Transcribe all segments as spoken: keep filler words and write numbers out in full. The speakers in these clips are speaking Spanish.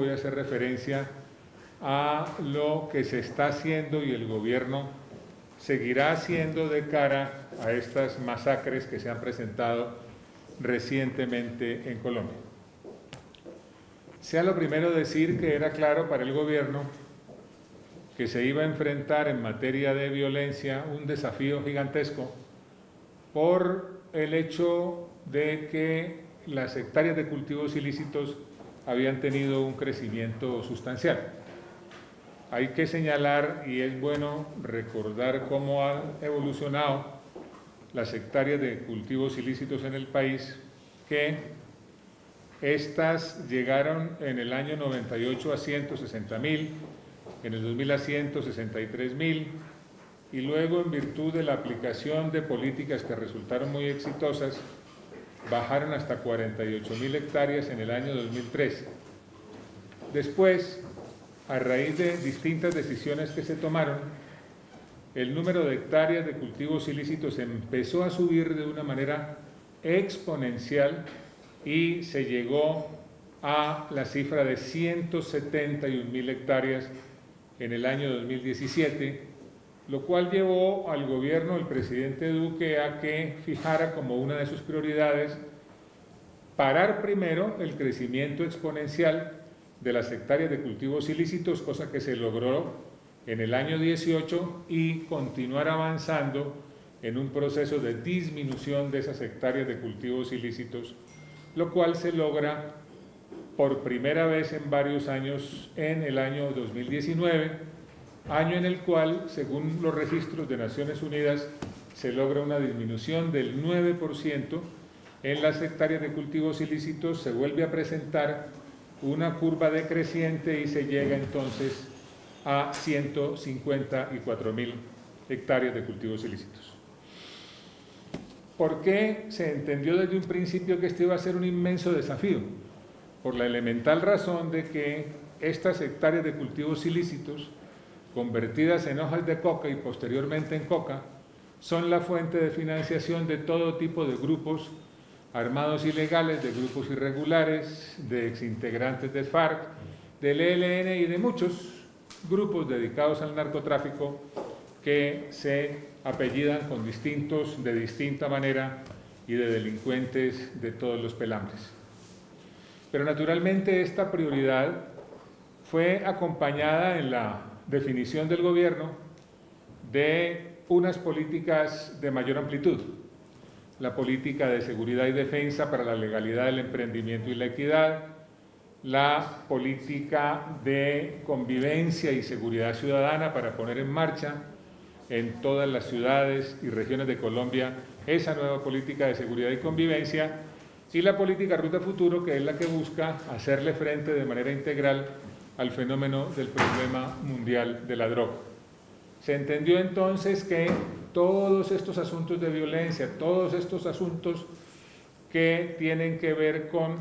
voy a hacer referencia a lo que se está haciendo y el gobierno seguirá haciendo de cara a estas masacres que se han presentado recientemente en Colombia. Sea lo primero decir que era claro para el gobierno que se iba a enfrentar en materia de violencia un desafío gigantesco por el hecho de que las hectáreas de cultivos ilícitos habían tenido un crecimiento sustancial. Hay que señalar, y es bueno recordar cómo han evolucionado las hectáreas de cultivos ilícitos en el país, que estas llegaron en el año noventa y ocho a ciento sesenta mil, en el dos mil a ciento sesenta y tres mil, y luego, en virtud de la aplicación de políticas que resultaron muy exitosas, bajaron hasta cuarenta y ocho mil hectáreas en el año dos mil trece. Después, a raíz de distintas decisiones que se tomaron, el número de hectáreas de cultivos ilícitos empezó a subir de una manera exponencial y se llegó a la cifra de ciento setenta y un mil hectáreas en el año dos mil diecisiete, lo cual llevó al gobierno, el presidente Duque, a que fijara como una de sus prioridades parar primero el crecimiento exponencial de las hectáreas de cultivos ilícitos, cosa que se logró en el año dieciocho, y continuar avanzando en un proceso de disminución de esas hectáreas de cultivos ilícitos, lo cual se logra por primera vez en varios años en el año dos mil diecinueve, año en el cual, según los registros de Naciones Unidas, se logra una disminución del nueve por ciento en las hectáreas de cultivos ilícitos. Se vuelve a presentar una curva decreciente y se llega entonces a ciento cincuenta y cuatro mil hectáreas de cultivos ilícitos. ¿Por qué se entendió desde un principio que este iba a ser un inmenso desafío? Por la elemental razón de que estas hectáreas de cultivos ilícitos, convertidas en hojas de coca y posteriormente en coca, son la fuente de financiación de todo tipo de grupos armados ilegales, de grupos irregulares, de exintegrantes del FARC, del E L N y de muchos grupos dedicados al narcotráfico que se apellidan con distintos, de distinta manera, y de delincuentes de todos los pelambres. Pero naturalmente esta prioridad fue acompañada en la definición del gobierno de unas políticas de mayor amplitud: la política de seguridad y defensa para la legalidad, el emprendimiento y la equidad, la política de convivencia y seguridad ciudadana para poner en marcha en todas las ciudades y regiones de Colombia esa nueva política de seguridad y convivencia, y la política Ruta Futuro, que es la que busca hacerle frente de manera integral al fenómeno del problema mundial de la droga. Se entendió entonces que todos estos asuntos de violencia, todos estos asuntos que tienen que ver con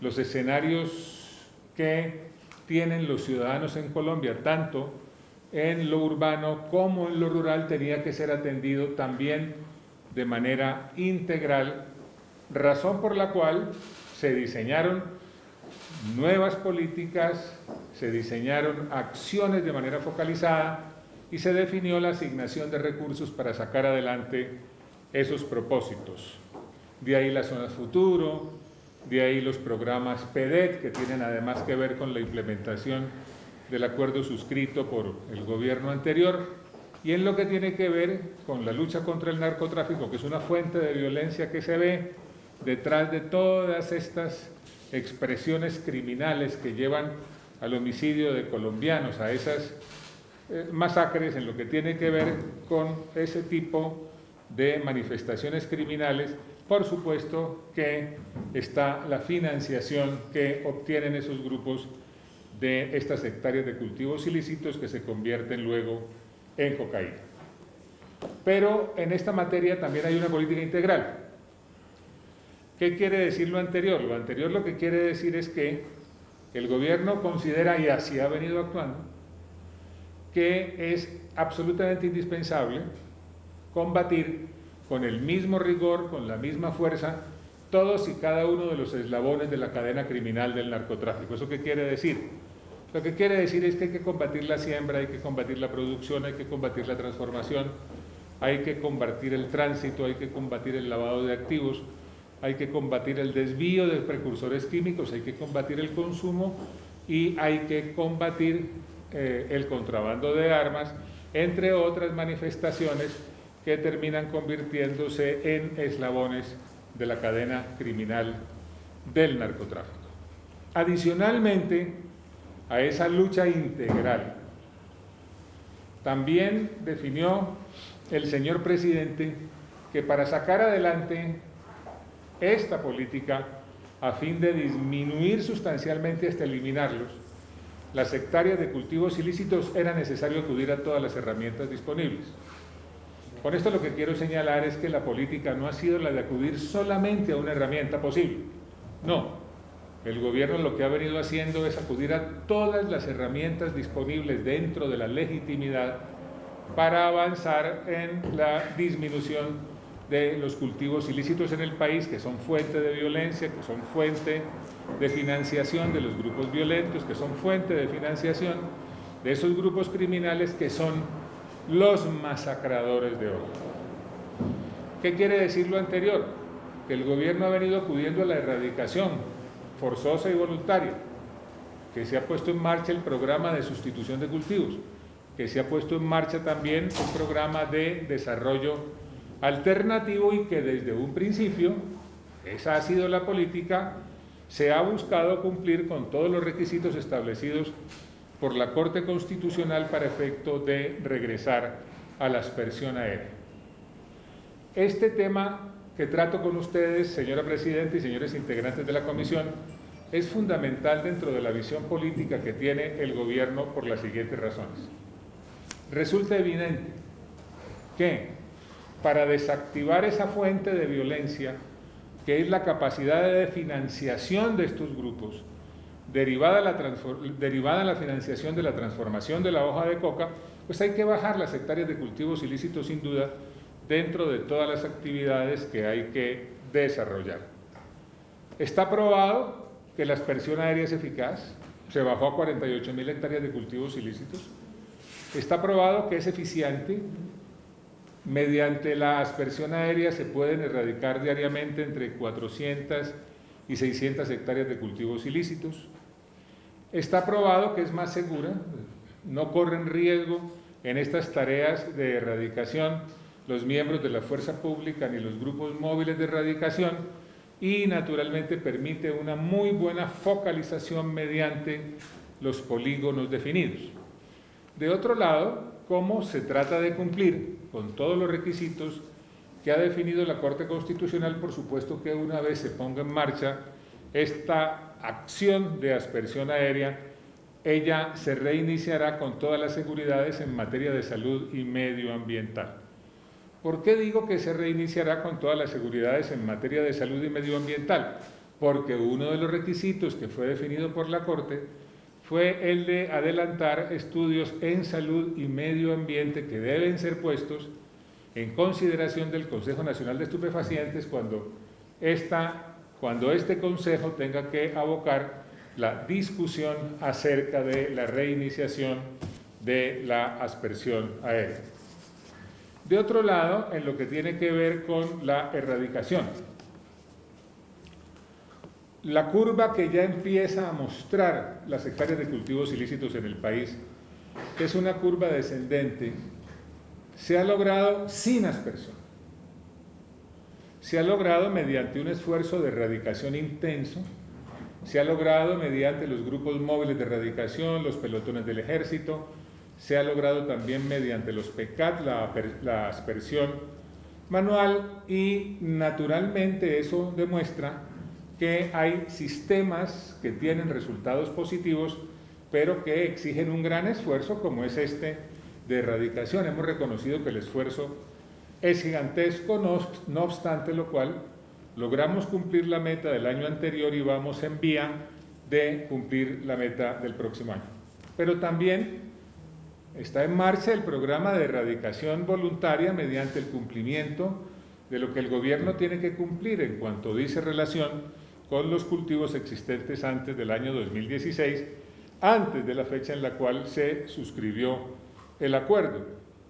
los escenarios que tienen los ciudadanos en Colombia, tanto en lo urbano como en lo rural, tenía que ser atendido también de manera integral, razón por la cual se diseñaron nuevas políticas, se diseñaron acciones de manera focalizada y se definió la asignación de recursos para sacar adelante esos propósitos. De ahí las zonas futuro, de ahí los programas PEDET, que tienen además que ver con la implementación del acuerdo suscrito por el gobierno anterior, y en lo que tiene que ver con la lucha contra el narcotráfico, que es una fuente de violencia que se ve detrás de todas estas expresiones criminales que llevan al homicidio de colombianos, a esas masacres, en lo que tiene que ver con ese tipo de manifestaciones criminales. Por supuesto que está la financiación que obtienen esos grupos de estas hectáreas de cultivos ilícitos que se convierten luego en cocaína. Pero en esta materia también hay una política integral. ¿Qué quiere decir lo anterior? Lo anterior lo que quiere decir es que el gobierno considera, y así ha venido actuando, que es absolutamente indispensable combatir con el mismo rigor, con la misma fuerza, todos y cada uno de los eslabones de la cadena criminal del narcotráfico. ¿Eso qué quiere decir? Lo que quiere decir es que hay que combatir la siembra, hay que combatir la producción, hay que combatir la transformación, hay que combatir el tránsito, hay que combatir el lavado de activos, hay que combatir el desvío de precursores químicos, hay que combatir el consumo y hay que combatir eh, el contrabando de armas, entre otras manifestaciones que terminan convirtiéndose en eslabones de la cadena criminal del narcotráfico. Adicionalmente a esa lucha integral, también definió el señor presidente que para sacar adelante esta política, a fin de disminuir sustancialmente hasta eliminarlos las hectáreas de cultivos ilícitos, era necesario acudir a todas las herramientas disponibles. Con esto lo que quiero señalar es que la política no ha sido la de acudir solamente a una herramienta posible. No, el gobierno lo que ha venido haciendo es acudir a todas las herramientas disponibles dentro de la legitimidad para avanzar en la disminución de los cultivos ilícitos en el país, que son fuente de violencia, que son fuente de financiación de los grupos violentos, que son fuente de financiación de esos grupos criminales que son los masacradores de hoy. ¿Qué quiere decir lo anterior? Que el gobierno ha venido acudiendo a la erradicación forzosa y voluntaria, que se ha puesto en marcha el programa de sustitución de cultivos, que se ha puesto en marcha también un programa de desarrollo alternativo y que desde un principio, esa ha sido la política, se ha buscado cumplir con todos los requisitos establecidos por la Corte Constitucional para efecto de regresar a la aspersión aérea. Este tema que trato con ustedes, señora Presidenta y señores integrantes de la Comisión, es fundamental dentro de la visión política que tiene el Gobierno por las siguientes razones. Resulta evidente que para desactivar esa fuente de violencia, que es la capacidad de financiación de estos grupos, derivada de, la derivada de la financiación de la transformación de la hoja de coca, pues hay que bajar las hectáreas de cultivos ilícitos sin duda dentro de todas las actividades que hay que desarrollar. Está probado que la aspersión aérea es eficaz, se bajó a cuarenta y ocho mil hectáreas de cultivos ilícitos. Está probado que es eficiente. Mediante la aspersión aérea se pueden erradicar diariamente entre cuatrocientas y seiscientas hectáreas de cultivos ilícitos. Está probado que es más segura, no corren riesgo en estas tareas de erradicación los miembros de la fuerza pública ni los grupos móviles de erradicación y naturalmente permite una muy buena focalización mediante los polígonos definidos. De otro lado, ¿cómo se trata de cumplir con todos los requisitos que ha definido la Corte Constitucional? Por supuesto que una vez se ponga en marcha esta acción de aspersión aérea, ella se reiniciará con todas las seguridades en materia de salud y medioambiental. ¿Por qué digo que se reiniciará con todas las seguridades en materia de salud y medioambiental? Porque uno de los requisitos que fue definido por la Corte fue el de adelantar estudios en salud y medio ambiente que deben ser puestos en consideración del Consejo Nacional de Estupefacientes cuando, esta, cuando este Consejo tenga que abocar la discusión acerca de la reiniciación de la aspersión aérea. De otro lado, en lo que tiene que ver con la erradicación, la curva que ya empieza a mostrar las hectáreas de cultivos ilícitos en el país, que es una curva descendente, se ha logrado sin aspersión. Se ha logrado mediante un esfuerzo de erradicación intenso, se ha logrado mediante los grupos móviles de erradicación, los pelotones del ejército, se ha logrado también mediante los P E C A T, la, la aspersión manual y naturalmente eso demuestra que hay sistemas que tienen resultados positivos, pero que exigen un gran esfuerzo como es este de erradicación. Hemos reconocido que el esfuerzo es gigantesco, no, no obstante lo cual logramos cumplir la meta del año anterior y vamos en vía de cumplir la meta del próximo año. Pero también está en marcha el programa de erradicación voluntaria mediante el cumplimiento de lo que el gobierno tiene que cumplir en cuanto dice relación con los cultivos existentes antes del año dos mil dieciséis, antes de la fecha en la cual se suscribió el acuerdo.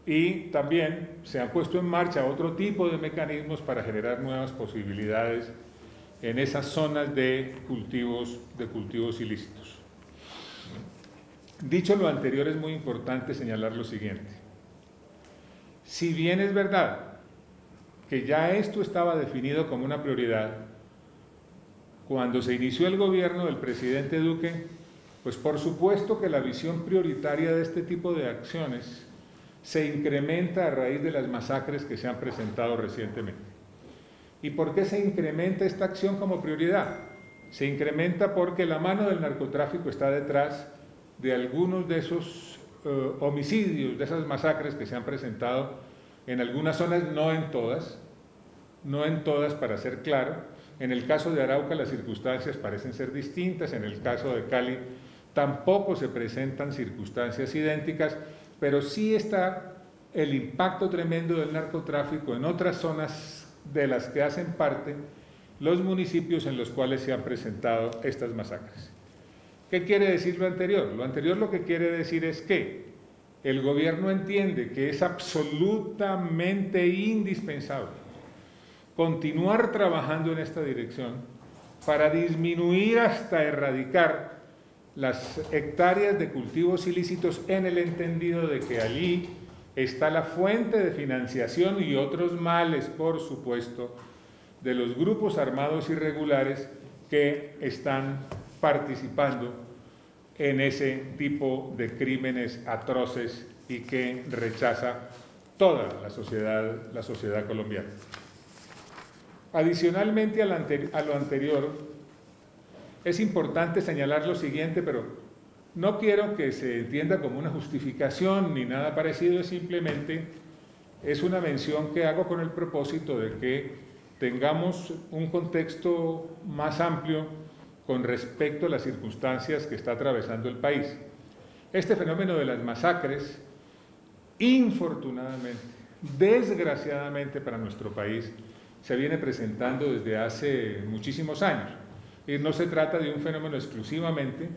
Y también se han puesto en marcha otro tipo de mecanismos para generar nuevas posibilidades en esas zonas de cultivos, de cultivos ilícitos. Dicho lo anterior, es muy importante señalar lo siguiente. Si bien es verdad que ya esto estaba definido como una prioridad, cuando se inició el gobierno del presidente Duque, pues por supuesto que la visión prioritaria de este tipo de acciones se incrementa a raíz de las masacres que se han presentado recientemente. ¿Y por qué se incrementa esta acción como prioridad? Se incrementa porque la mano del narcotráfico está detrás de algunos de esos eh, homicidios, de esas masacres que se han presentado en algunas zonas, no en todas, no en todas para ser claro. En el caso de Arauca las circunstancias parecen ser distintas, en el caso de Cali tampoco se presentan circunstancias idénticas, pero sí está el impacto tremendo del narcotráfico en otras zonas de las que hacen parte los municipios en los cuales se han presentado estas masacres. ¿Qué quiere decir lo anterior? Lo anterior lo que quiere decir es que el gobierno entiende que es absolutamente indispensable continuar trabajando en esta dirección para disminuir hasta erradicar las hectáreas de cultivos ilícitos, en el entendido de que allí está la fuente de financiación y otros males, por supuesto, de los grupos armados irregulares que están participando en ese tipo de crímenes atroces y que rechaza toda la sociedad, la sociedad colombiana. Adicionalmente a lo anteri- a lo anterior, es importante señalar lo siguiente, pero no quiero que se entienda como una justificación ni nada parecido, simplemente es una mención que hago con el propósito de que tengamos un contexto más amplio con respecto a las circunstancias que está atravesando el país. Este fenómeno de las masacres, infortunadamente, desgraciadamente para nuestro país, se viene presentando desde hace muchísimos años. Y no se trata de un fenómeno exclusivamente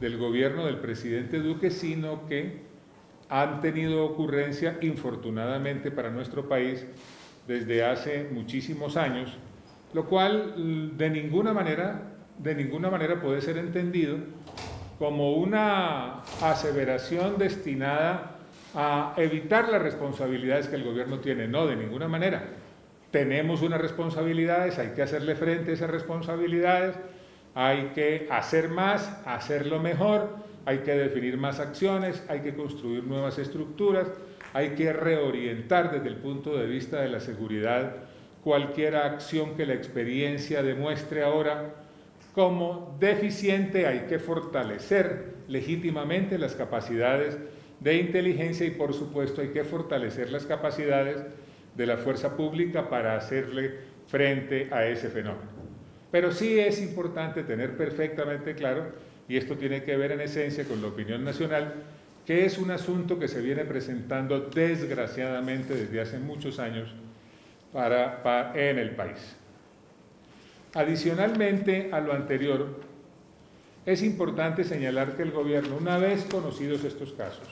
del gobierno del presidente Duque, sino que han tenido ocurrencia, infortunadamente para nuestro país, desde hace muchísimos años, lo cual de ninguna manera, de ninguna manera puede ser entendido como una aseveración destinada a evitar las responsabilidades que el gobierno tiene. No, de ninguna manera. Tenemos unas responsabilidades, hay que hacerle frente a esas responsabilidades, hay que hacer más, hacerlo mejor, hay que definir más acciones, hay que construir nuevas estructuras, hay que reorientar desde el punto de vista de la seguridad cualquier acción que la experiencia demuestre ahora como deficiente, hay que fortalecer legítimamente las capacidades de inteligencia y por supuesto hay que fortalecer las capacidades de la fuerza pública para hacerle frente a ese fenómeno. Pero sí es importante tener perfectamente claro, y esto tiene que ver en esencia con la opinión nacional, que es un asunto que se viene presentando desgraciadamente desde hace muchos años para, para, en el país. Adicionalmente a lo anterior, es importante señalar que el gobierno, una vez conocidos estos casos,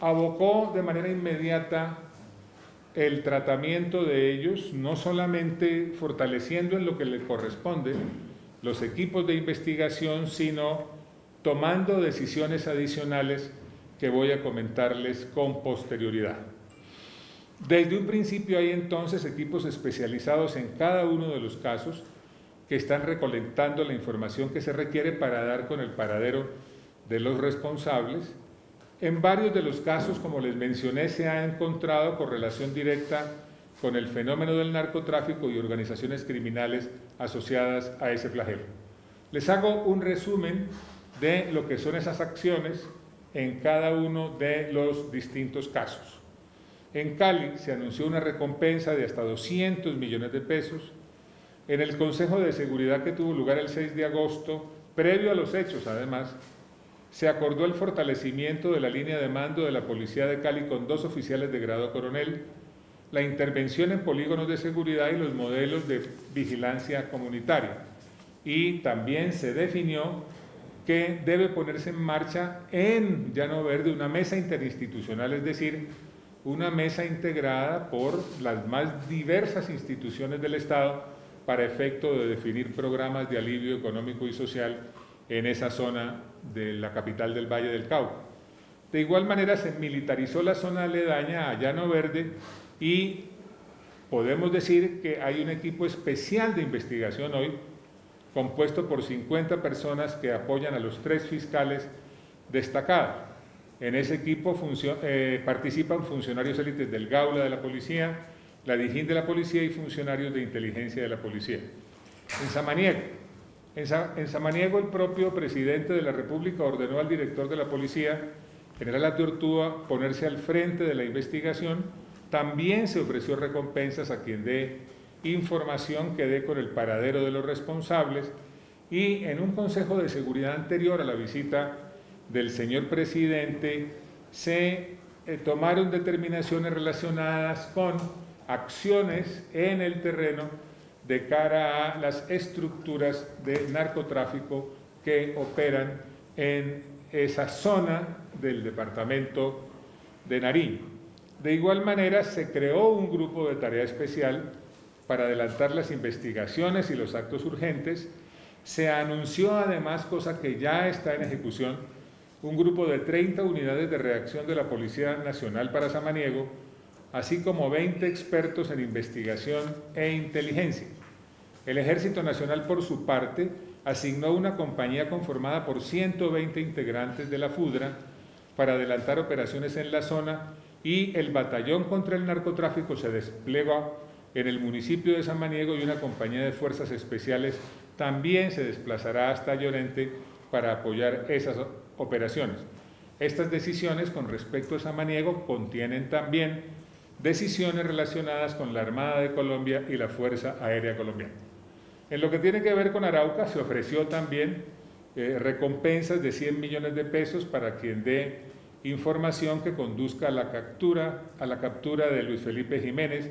abocó de manera inmediata el tratamiento de ellos, no solamente fortaleciendo en lo que le corresponde los equipos de investigación, sino tomando decisiones adicionales que voy a comentarles con posterioridad. Desde un principio hay entonces equipos especializados en cada uno de los casos que están recolectando la información que se requiere para dar con el paradero de los responsables. En varios de los casos, como les mencioné, se ha encontrado correlación directa con el fenómeno del narcotráfico y organizaciones criminales asociadas a ese flagelo. Les hago un resumen de lo que son esas acciones en cada uno de los distintos casos. En Cali se anunció una recompensa de hasta doscientos millones de pesos. En el Consejo de Seguridad que tuvo lugar el seis de agosto, previo a los hechos además, se acordó el fortalecimiento de la línea de mando de la Policía de Cali con dos oficiales de grado coronel, la intervención en polígonos de seguridad y los modelos de vigilancia comunitaria. Y también se definió que debe ponerse en marcha en Llano Verde una mesa interinstitucional, es decir, una mesa integrada por las más diversas instituciones del Estado para efecto de definir programas de alivio económico y social en esa zona de la capital del Valle del Cauca. De igual manera se militarizó la zona aledaña a Llano Verde y podemos decir que hay un equipo especial de investigación hoy compuesto por cincuenta personas que apoyan a los tres fiscales destacados. En ese equipo funcion eh, participan funcionarios élites del GAULA de la Policía, la Dijín de la Policía y funcionarios de inteligencia de la Policía. En Samaniego, en, Sa en Samaniego el propio presidente de la República ordenó al director de la Policía, General Adyortúa, ponerse al frente de la investigación. También se ofreció recompensas a quien dé información que dé con el paradero de los responsables. Y en un consejo de seguridad anterior a la visita del señor presidente se eh, tomaron determinaciones relacionadas con acciones en el terreno de cara a las estructuras de narcotráfico que operan en esa zona del departamento de Nariño. De igual manera se creó un grupo de tarea especial para adelantar las investigaciones y los actos urgentes. Se anunció además, cosa que ya está en ejecución, un grupo de treinta unidades de reacción de la Policía Nacional para Samaniego, así como veinte expertos en investigación e inteligencia. El Ejército Nacional, por su parte, asignó una compañía conformada por ciento veinte integrantes de la FUDRA para adelantar operaciones en la zona y el Batallón contra el Narcotráfico se desplegó en el municipio de Samaniego y una compañía de fuerzas especiales también se desplazará hasta Llorente para apoyar esas operaciones. Estas decisiones con respecto a Samaniego contienen también decisiones relacionadas con la Armada de Colombia y la Fuerza Aérea Colombiana. En lo que tiene que ver con Arauca, se ofreció también eh, recompensas de cien millones de pesos para quien dé información que conduzca a la captura, a la captura de Luis Felipe Jiménez,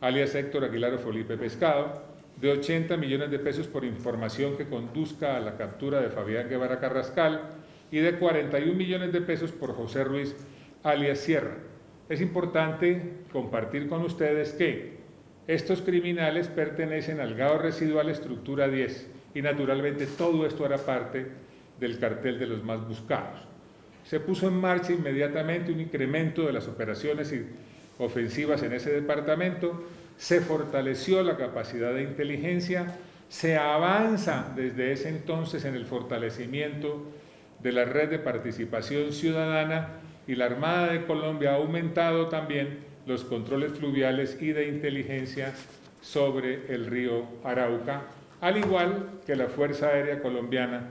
alias Héctor Aguilar o Felipe Pescado, de ochenta millones de pesos por información que conduzca a la captura de Fabián Guevara Carrascal y de cuarenta y un millones de pesos por José Ruiz, alias Sierra. Es importante compartir con ustedes que estos criminales pertenecen al G A O Residual Estructura diez y naturalmente todo esto era parte del cartel de los más buscados. Se puso en marcha inmediatamente un incremento de las operaciones y ofensivas en ese departamento, se fortaleció la capacidad de inteligencia, se avanza desde ese entonces en el fortalecimiento de la red de participación ciudadana y la Armada de Colombia ha aumentado también los controles fluviales y de inteligencia sobre el río Arauca, al igual que la Fuerza Aérea Colombiana,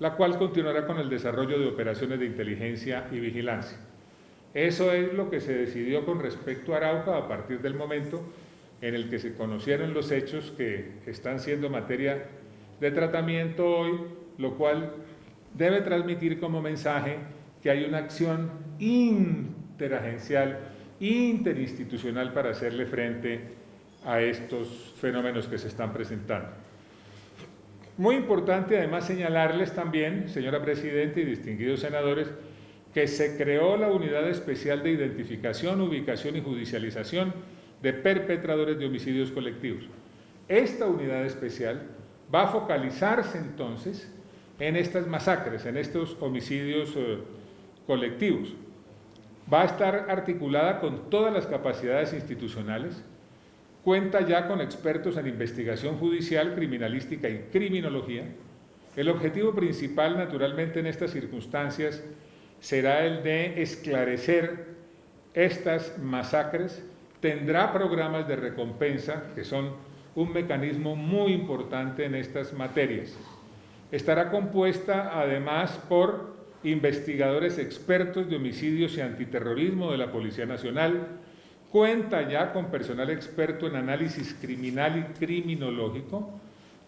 la cual continuará con el desarrollo de operaciones de inteligencia y vigilancia. Eso es lo que se decidió con respecto a Arauca a partir del momento en el que se conocieron los hechos que están siendo materia de tratamiento hoy, lo cual debe transmitir como mensaje que hay una acción interagencial, interinstitucional para hacerle frente a estos fenómenos que se están presentando. Muy importante además señalarles también, señora Presidenta y distinguidos senadores, que se creó la Unidad Especial de Identificación, Ubicación y Judicialización de Perpetradores de Homicidios Colectivos. Esta unidad especial va a focalizarse entonces en estas masacres, en estos homicidios eh, colectivos. Va a estar articulada con todas las capacidades institucionales, cuenta ya con expertos en investigación judicial, criminalística y criminología. El objetivo principal, naturalmente, en estas circunstancias será el de esclarecer estas masacres. Tendrá programas de recompensa, que son un mecanismo muy importante en estas materias. Estará compuesta, además, por investigadores expertos de homicidios y antiterrorismo de la Policía Nacional, cuenta ya con personal experto en análisis criminal y criminológico,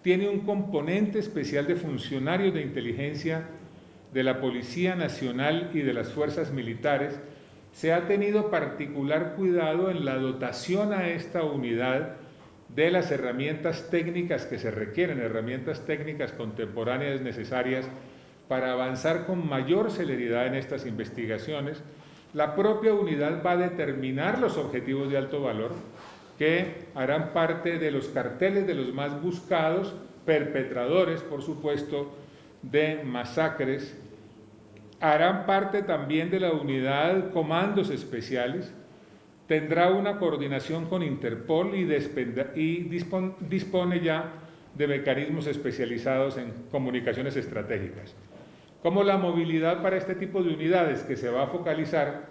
tiene un componente especial de funcionarios de inteligencia de la Policía Nacional y de las fuerzas militares, se ha tenido particular cuidado en la dotación a esta unidad de las herramientas técnicas que se requieren, herramientas técnicas contemporáneas necesarias para avanzar con mayor celeridad en estas investigaciones. La propia unidad va a determinar los objetivos de alto valor que harán parte de los carteles de los más buscados, perpetradores, por supuesto, de masacres. Harán parte también de la unidad comandos especiales. Tendrá una coordinación con Interpol y, y dispone, dispone ya de mecanismos especializados en comunicaciones estratégicas. Como la movilidad para este tipo de unidades que se va a focalizar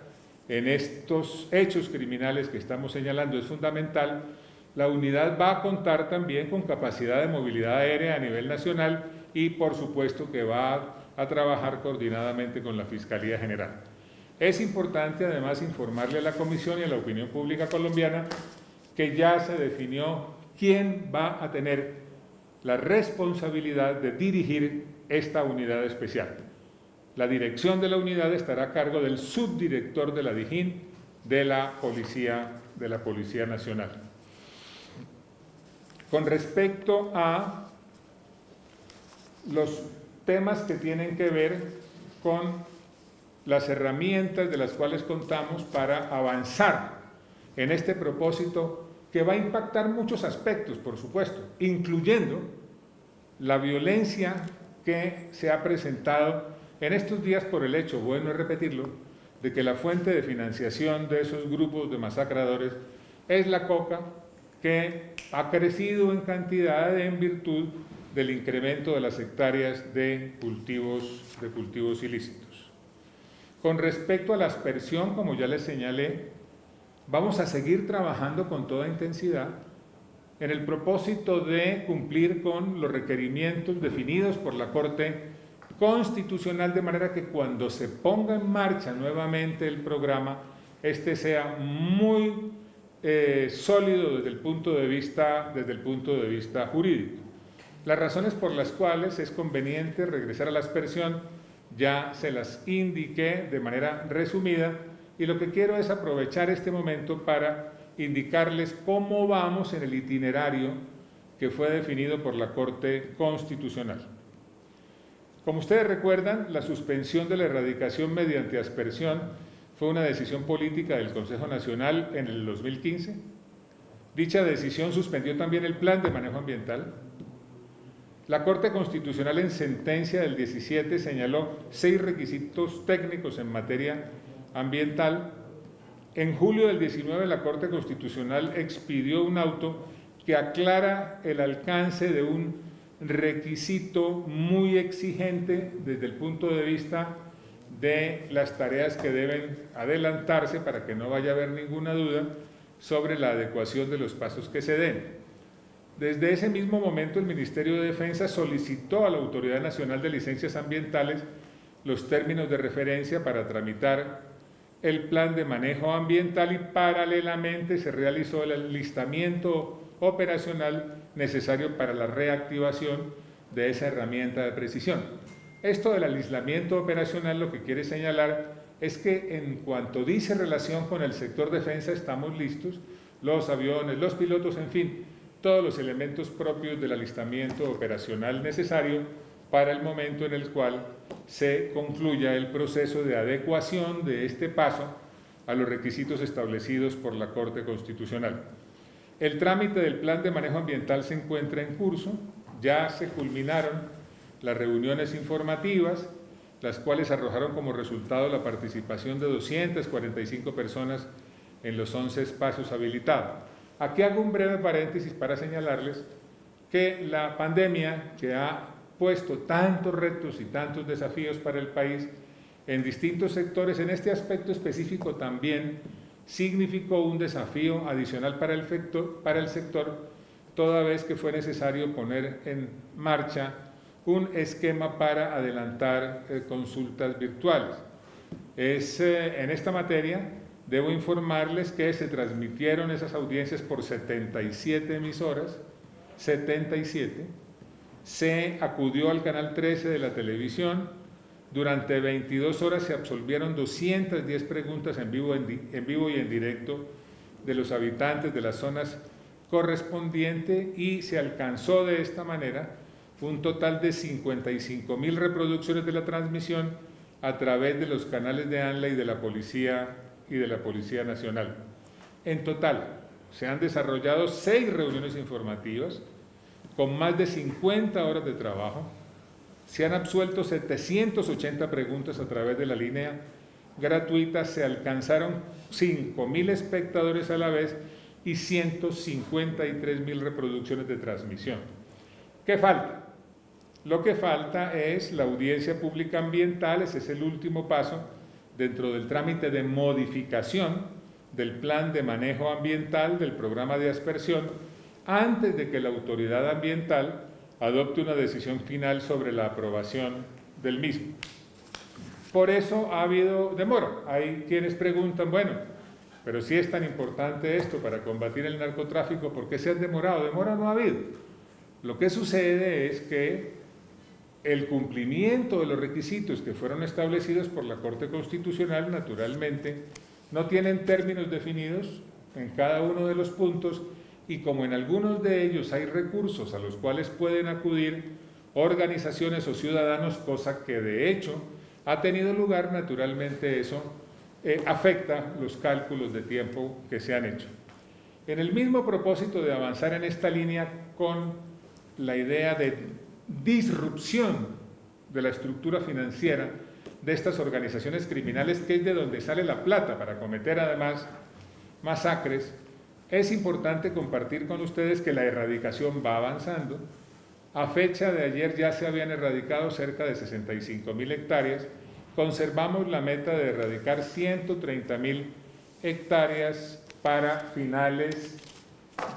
en estos hechos criminales que estamos señalando es fundamental, la unidad va a contar también con capacidad de movilidad aérea a nivel nacional y por supuesto que va a trabajar coordinadamente con la Fiscalía General. Es importante además informarle a la Comisión y a la opinión pública colombiana que ya se definió quién va a tener la responsabilidad de dirigir esta unidad especial. La dirección de la unidad estará a cargo del subdirector de la Dijín de la Policía, de la Policía Nacional. Con respecto a los temas que tienen que ver con las herramientas de las cuales contamos para avanzar en este propósito que va a impactar muchos aspectos, por supuesto, incluyendo la violencia que se ha presentado en estos días por el hecho, bueno es repetirlo, de que la fuente de financiación de esos grupos de masacradores es la coca, que ha crecido en cantidad en virtud del incremento de las hectáreas de cultivos, de cultivos ilícitos. Con respecto a la aspersión, como ya les señalé, vamos a seguir trabajando con toda intensidad en el propósito de cumplir con los requerimientos definidos por la Corte Constitucional, de manera que cuando se ponga en marcha nuevamente el programa, este sea muy eh, sólido desde el punto de vista, desde el punto de vista jurídico. Las razones por las cuales es conveniente regresar a la aspersión ya se las indiqué de manera resumida y lo que quiero es aprovechar este momento para indicarles cómo vamos en el itinerario que fue definido por la Corte Constitucional. Como ustedes recuerdan, la suspensión de la erradicación mediante aspersión fue una decisión política del Consejo Nacional en el dos mil quince. Dicha decisión suspendió también el Plan de Manejo Ambiental. La Corte Constitucional en sentencia del diecisiete señaló seis requisitos técnicos en materia ambiental. En julio del diecinueve la Corte Constitucional expidió un auto que aclara el alcance de un requisito muy exigente desde el punto de vista de las tareas que deben adelantarse para que no vaya a haber ninguna duda sobre la adecuación de los pasos que se den. Desde ese mismo momento el Ministerio de Defensa solicitó a la Autoridad Nacional de Licencias Ambientales los términos de referencia para tramitar el plan de manejo ambiental y paralelamente se realizó el alistamiento operacional necesario para la reactivación de esa herramienta de precisión. Esto del alistamiento operacional lo que quiere señalar es que en cuanto dice relación con el sector defensa estamos listos, los aviones, los pilotos, en fin, todos los elementos propios del alistamiento operacional necesario para el momento en el cual se concluya el proceso de adecuación de este paso a los requisitos establecidos por la Corte Constitucional. El trámite del Plan de Manejo Ambiental se encuentra en curso, ya se culminaron las reuniones informativas, las cuales arrojaron como resultado la participación de doscientas cuarenta y cinco personas en los once espacios habilitados. Aquí hago un breve paréntesis para señalarles que la pandemia, que ha puesto tantos retos y tantos desafíos para el país en distintos sectores, en este aspecto específico también significó un desafío adicional para el sector, para el sector, toda vez que fue necesario poner en marcha un esquema para adelantar eh, consultas virtuales. Es eh, en esta materia. Debo informarles que se transmitieron esas audiencias por setenta y siete emisoras, setenta y siete, se acudió al canal trece de la televisión, Durante veintidós horas se absolvieron doscientas diez preguntas en vivo, en, en vivo y en directo de los habitantes de las zonas correspondientes y se alcanzó de esta manera un total de cincuenta y cinco mil reproducciones de la transmisión a través de los canales de ANLA y de la Policía y de la Policía Nacional. En total, se han desarrollado seis reuniones informativas con más de cincuenta horas de trabajo. Se han absuelto setecientas ochenta preguntas a través de la línea gratuita, se alcanzaron cinco mil espectadores a la vez y ciento cincuenta y tres mil reproducciones de transmisión. ¿Qué falta? Lo que falta es la audiencia pública ambiental, ese es el último paso dentro del trámite de modificación del plan de manejo ambiental del programa de aspersión antes de que la autoridad ambiental adopte una decisión final sobre la aprobación del mismo. Por eso ha habido demora. Hay quienes preguntan, bueno, pero si es tan importante esto para combatir el narcotráfico, ¿por qué se han demorado? Demora no ha habido. Lo que sucede es que el cumplimiento de los requisitos que fueron establecidos por la Corte Constitucional, naturalmente, no tienen términos definidos en cada uno de los puntos y como en algunos de ellos hay recursos a los cuales pueden acudir organizaciones o ciudadanos, cosa que de hecho ha tenido lugar, naturalmente eso eh, afecta los cálculos de tiempo que se han hecho. En el mismo propósito de avanzar en esta línea con la idea de disrupción de la estructura financiera de estas organizaciones criminales, que es de donde sale la plata para cometer además masacres, es importante compartir con ustedes que la erradicación va avanzando. A fecha de ayer ya se habían erradicado cerca de sesenta y cinco mil hectáreas, conservamos la meta de erradicar ciento treinta mil hectáreas para finales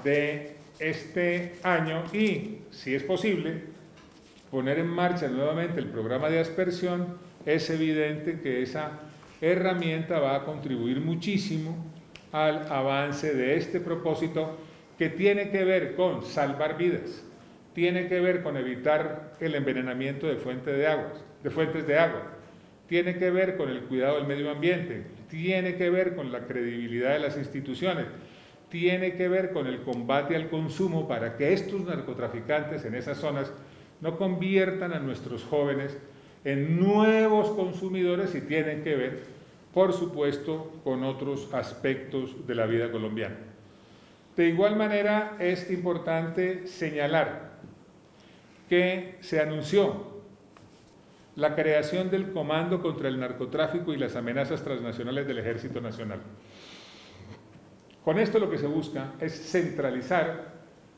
de este año y, si es posible, poner en marcha nuevamente el programa de aspersión. Es evidente que esa herramienta va a contribuir muchísimo al avance de este propósito, que tiene que ver con salvar vidas, tiene que ver con evitar el envenenamiento de, fuente de, aguas, de fuentes de agua, tiene que ver con el cuidado del medio ambiente, tiene que ver con la credibilidad de las instituciones, tiene que ver con el combate al consumo para que estos narcotraficantes en esas zonas no conviertan a nuestros jóvenes en nuevos consumidores, y tienen que ver, por supuesto, con otros aspectos de la vida colombiana. De igual manera, es importante señalar que se anunció la creación del Comando contra el Narcotráfico y las Amenazas Transnacionales del Ejército Nacional. Con esto lo que se busca es centralizar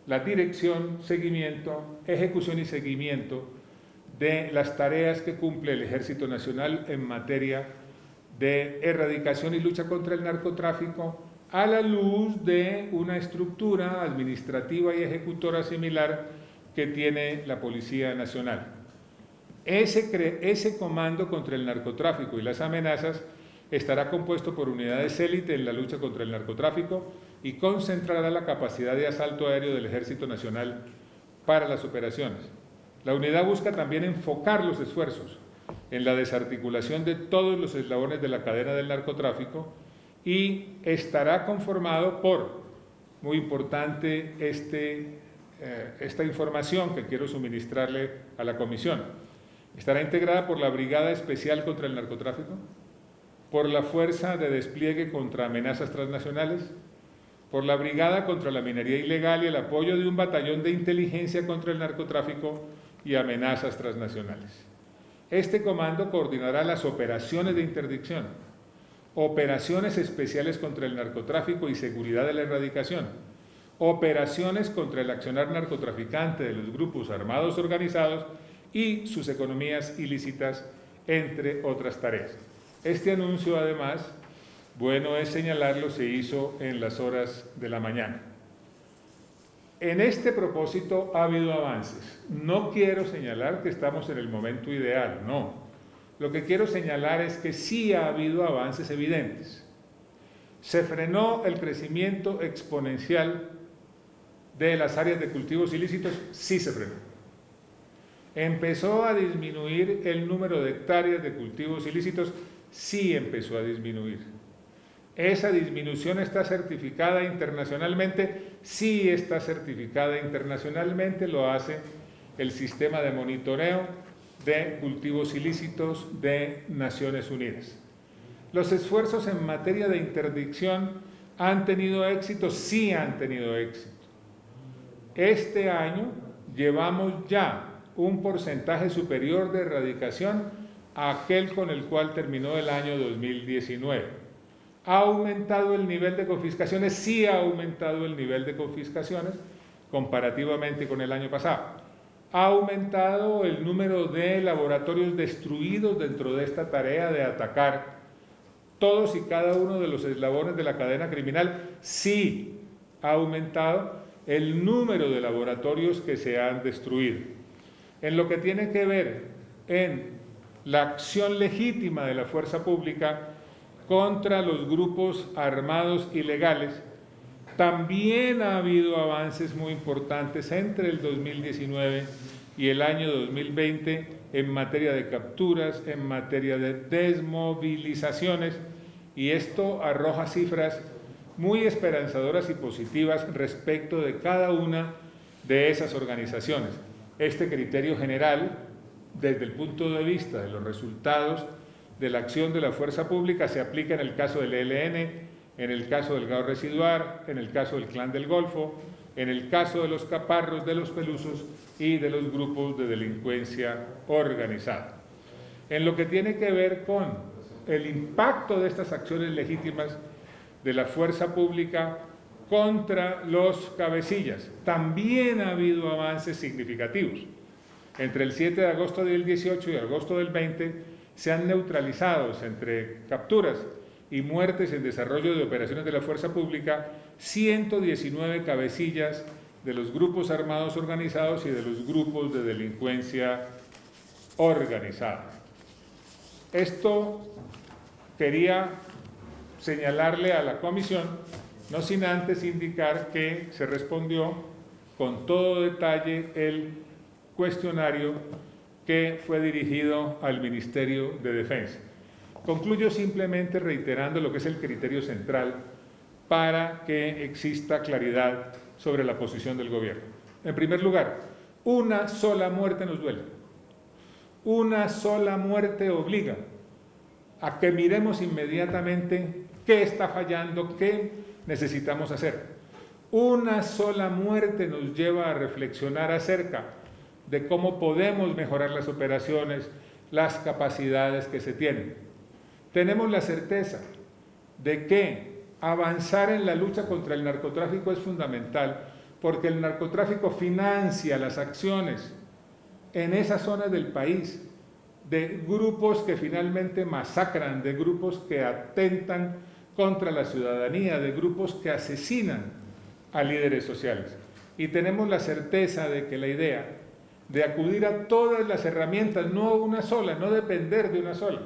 la dirección, seguimiento, ejecución y seguimiento de las tareas que cumple el Ejército Nacional en materia de erradicación y lucha contra el narcotráfico, a la luz de una estructura administrativa y ejecutora similar que tiene la Policía Nacional. Ese, ese comando contra el narcotráfico y las amenazas estará compuesto por unidades élite en la lucha contra el narcotráfico y concentrará la capacidad de asalto aéreo del Ejército Nacional para las operaciones. La unidad busca también enfocar los esfuerzos en la desarticulación de todos los eslabones de la cadena del narcotráfico y estará conformado por, muy importante este, eh, esta información que quiero suministrarle a la Comisión, estará integrada por la Brigada Especial contra el Narcotráfico, por la Fuerza de Despliegue contra Amenazas Transnacionales, por la Brigada contra la Minería Ilegal y el apoyo de un Batallón de Inteligencia contra el Narcotráfico y Amenazas Transnacionales. Este comando coordinará las operaciones de interdicción, operaciones especiales contra el narcotráfico y seguridad de la erradicación, operaciones contra el accionar narcotraficante de los grupos armados organizados y sus economías ilícitas, entre otras tareas. Este anuncio, además, bueno es señalarlo, se hizo en las horas de la mañana. En este propósito ha habido avances. No quiero señalar que estamos en el momento ideal, no. Lo que quiero señalar es que sí ha habido avances evidentes. Se frenó el crecimiento exponencial de las áreas de cultivos ilícitos, sí se frenó. ¿Empezó a disminuir el número de hectáreas de cultivos ilícitos? Sí, empezó a disminuir. ¿Esa disminución está certificada internacionalmente? Sí, está certificada internacionalmente, lo hace el Sistema de Monitoreo de Cultivos Ilícitos de Naciones Unidas. ¿Los esfuerzos en materia de interdicción han tenido éxito? Sí, han tenido éxito. Este año llevamos ya un porcentaje superior de erradicación a aquel con el cual terminó el año dos mil diecinueve. ¿Ha aumentado el nivel de confiscaciones? Sí, ha aumentado el nivel de confiscaciones comparativamente con el año pasado. ¿Ha aumentado el número de laboratorios destruidos dentro de esta tarea de atacar todos y cada uno de los eslabones de la cadena criminal? Sí, ha aumentado el número de laboratorios que se han destruido. En lo que tiene que ver en la acción legítima de la fuerza pública contra los grupos armados ilegales, también ha habido avances muy importantes entre el dos mil diecinueve y el año dos mil veinte en materia de capturas, en materia de desmovilizaciones, y esto arroja cifras muy esperanzadoras y positivas respecto de cada una de esas organizaciones. Este criterio general, desde el punto de vista de los resultados de la acción de la fuerza pública, se aplica en el caso del E L N, en el caso del G A O Residual, en el caso del Clan del Golfo, en el caso de los caparros, de los pelusos y de los grupos de delincuencia organizada. En lo que tiene que ver con el impacto de estas acciones legítimas de la fuerza pública contra los cabecillas, también ha habido avances significativos. Entre el siete de agosto del dieciocho y agosto del veinte se han neutralizado entre capturas y muertes en desarrollo de operaciones de la fuerza pública ciento diecinueve cabecillas de los grupos armados organizados y de los grupos de delincuencia organizada. Esto quería señalarle a la comisión, no sin antes indicar que se respondió con todo detalle el cuestionario que fue dirigido al Ministerio de Defensa. Concluyo simplemente reiterando lo que es el criterio central para que exista claridad sobre la posición del gobierno. En primer lugar, una sola muerte nos duele. Una sola muerte obliga a que miremos inmediatamente qué está fallando, qué necesitamos hacer. Una sola muerte nos lleva a reflexionar acerca de cómo podemos mejorar las operaciones, las capacidades que se tienen. Tenemos la certeza de que avanzar en la lucha contra el narcotráfico es fundamental, porque el narcotráfico financia las acciones en esas zonas del país de grupos que finalmente masacran, de grupos que atentan contra la ciudadanía, de grupos que asesinan a líderes sociales. Y tenemos la certeza de que la idea de acudir a todas las herramientas, no una sola, no depender de una sola,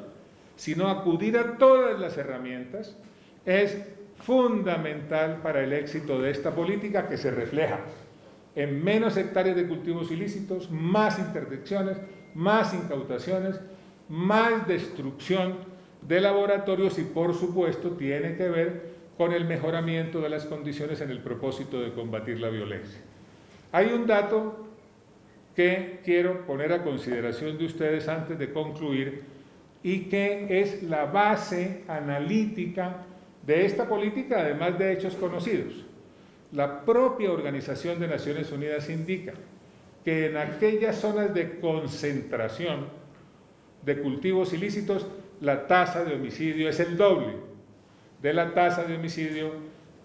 sino acudir a todas las herramientas, es fundamental para el éxito de esta política, que se refleja en menos hectáreas de cultivos ilícitos, más interdicciones, más incautaciones, más destrucción de laboratorios, y por supuesto tiene que ver con el mejoramiento de las condiciones en el propósito de combatir la violencia. Hay un dato que quiero poner a consideración de ustedes antes de concluir, y que es la base analítica de esta política, además de hechos conocidos. La propia Organización de Naciones Unidas indica que en aquellas zonas de concentración de cultivos ilícitos, la tasa de homicidio es el doble de la tasa de homicidio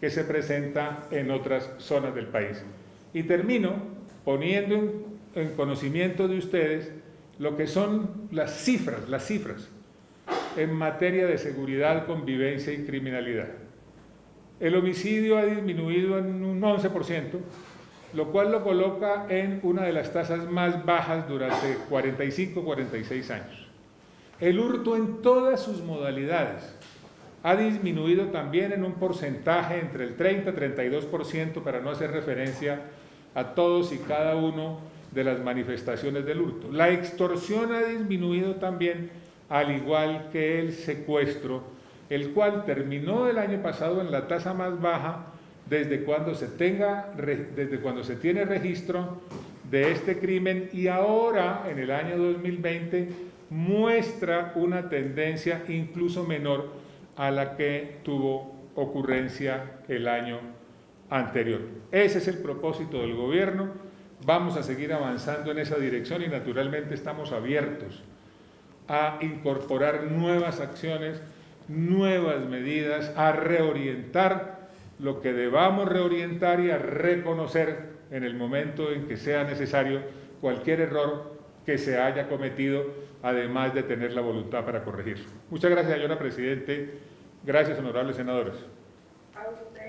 que se presenta en otras zonas del país. Y termino poniendo en, en conocimiento de ustedes lo que son las cifras, las cifras en materia de seguridad, convivencia y criminalidad. El homicidio ha disminuido en un once por ciento, lo cual lo coloca en una de las tasas más bajas durante cuarenta y cinco a cuarenta y seis años. El hurto en todas sus modalidades ha disminuido también en un porcentaje entre el treinta y treinta y dos por ciento, para no hacer referencia a todos y cada uno de las manifestaciones del hurto. La extorsión ha disminuido también, al igual que el secuestro, el cual terminó el año pasado en la tasa más baja desde cuando se tenga, desde cuando se tiene registro de este crimen, y ahora en el año dos mil veinte muestra una tendencia incluso menor a la que tuvo ocurrencia el año anterior. Ese es el propósito del gobierno. Vamos a seguir avanzando en esa dirección y naturalmente estamos abiertos a incorporar nuevas acciones, nuevas medidas, a reorientar lo que debamos reorientar y a reconocer en el momento en que sea necesario cualquier error que se haya cometido, además de tener la voluntad para corregirlo. Muchas gracias, señora Presidente. Gracias, honorables senadores.